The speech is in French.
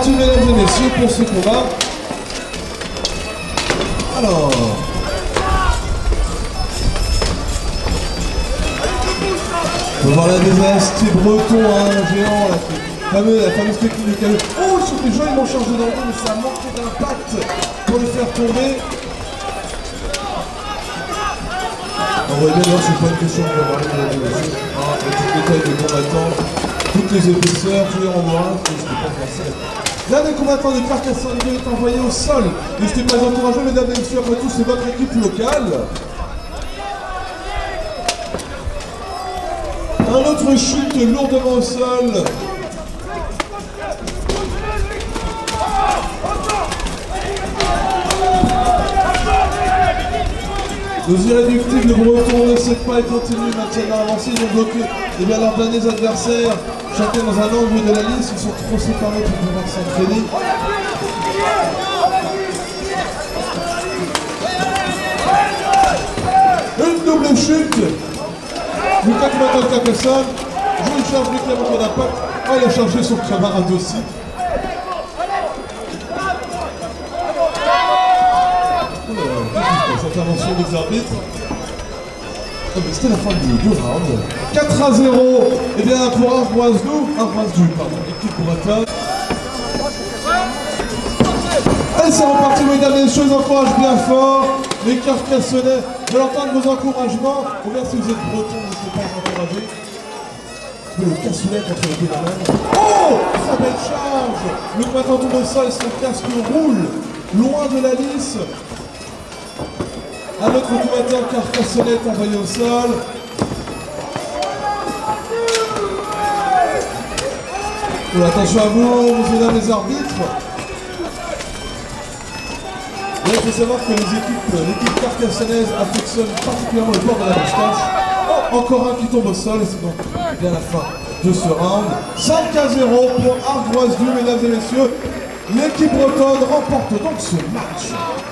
parti, mesdames et messieurs, pour ce combat. Alors... on va voir la désastre breton, hein, géant, là, la fameuse technique de canon. Oh, sur les gens, ils m'ont chargé dans le dos, mais ça manquait d'impact pour le faire tomber. On voit bien, c'est pas une question de voir les détails de combattants. Toutes les épaisseurs, tous les renvois, ce n'était pas facile. L'un des combattants de Carcassonnais est envoyé au sol. Et ce n'est pas encourageant, mesdames et messieurs, après tout, c'est votre équipe locale. Un autre chute lourdement au sol. Nos irréductibles bretons ne cèdent pas et continuent maintenant à avancer. Ils ont bloqué et bien leurs derniers adversaires, chacun dans un angle de la liste. Ils sont trop séparés pour pouvoir s'entraîner. Une double chute. Vous quatre de Carcassonne. Je lui charge le clavard d'impact. Oh, il a chargé son cravard à deux aussi. Intervention des arbitres. Oh, c'était la fin du round. 4-0. Et bien pour Ar Groaz Du. Ar Groaz Du, pardon. Équipe bretonne. Allez, c'est reparti, mesdames et messieurs. Je vous encourage bien fort. Les Carcassonnais, je vais entendre vos encouragements. Ou bien si vous êtes breton, n'hésitez pas à s'encourager. Le Cassoulet contre le Bélaman. Oh, ça belle charge. Le combattant tombe au sol et son casque roule loin de la lisse. Un autre combattant Carcassonnais envoyé au sol. Oh, attention à vous, mesdames les arbitres. Et il faut savoir que l'équipe carcassonnaise affectionne particulièrement le port de la moustache. Oh, encore un qui tombe au sol et c'est donc bien la fin de ce round. 5-0 pour Ar Groaz Du, mesdames et messieurs. L'équipe bretonne remporte donc ce match.